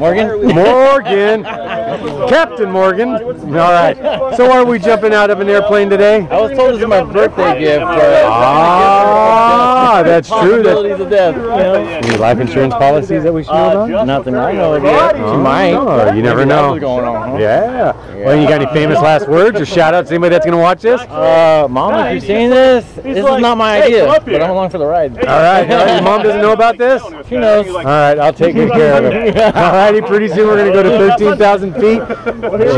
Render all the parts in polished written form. Morgan. Captain Morgan. All right. So are we jumping out of an airplane today? I was told it was my birthday gift. That's true. Possibilities of death. Any life insurance policies that we should know about? Nothing I know of yet. You might. No, you never know. Going on, huh? Yeah. Well, you got any famous last words or shout-outs? Anybody that's going to watch this? Mom, if you're seeing this, this is not my idea, but I'm along for the ride. All right. Your mom doesn't know about this? She knows. All right. I'll take good care of it. All righty. Pretty soon we're going to go to 13,000 feet.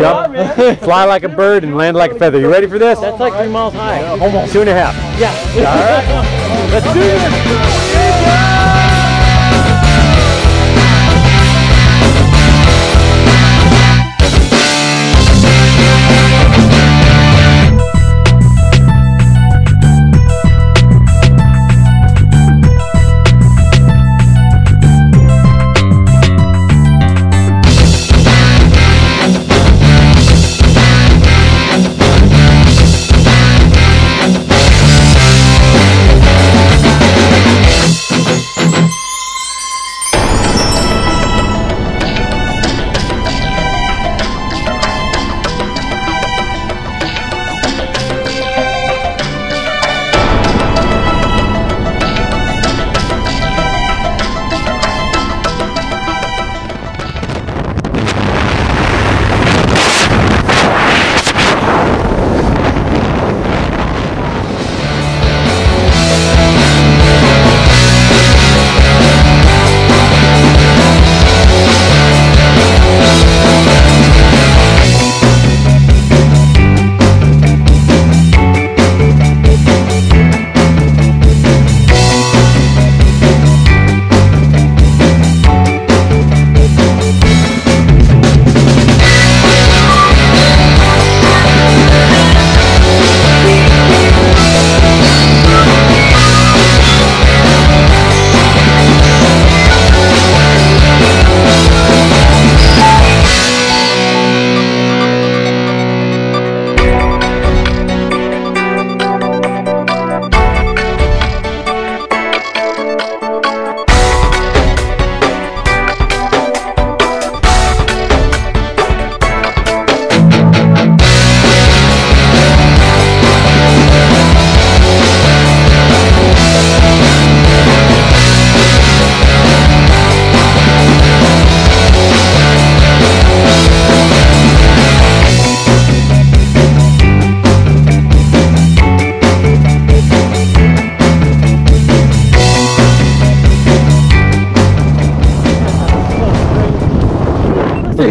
Jump, fly like a bird, and land like a feather. You ready for this? That's like 3 miles high. Almost. 2.5. Yeah. All right. Let's do this.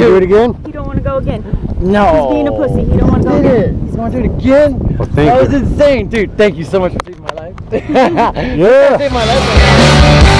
Do it again? He don't want to go again. No. He's being a pussy. He don't want to go again. He's going to do it again? Well, that was insane. Dude, thank you so much for saving my life. Yeah. Saved my life.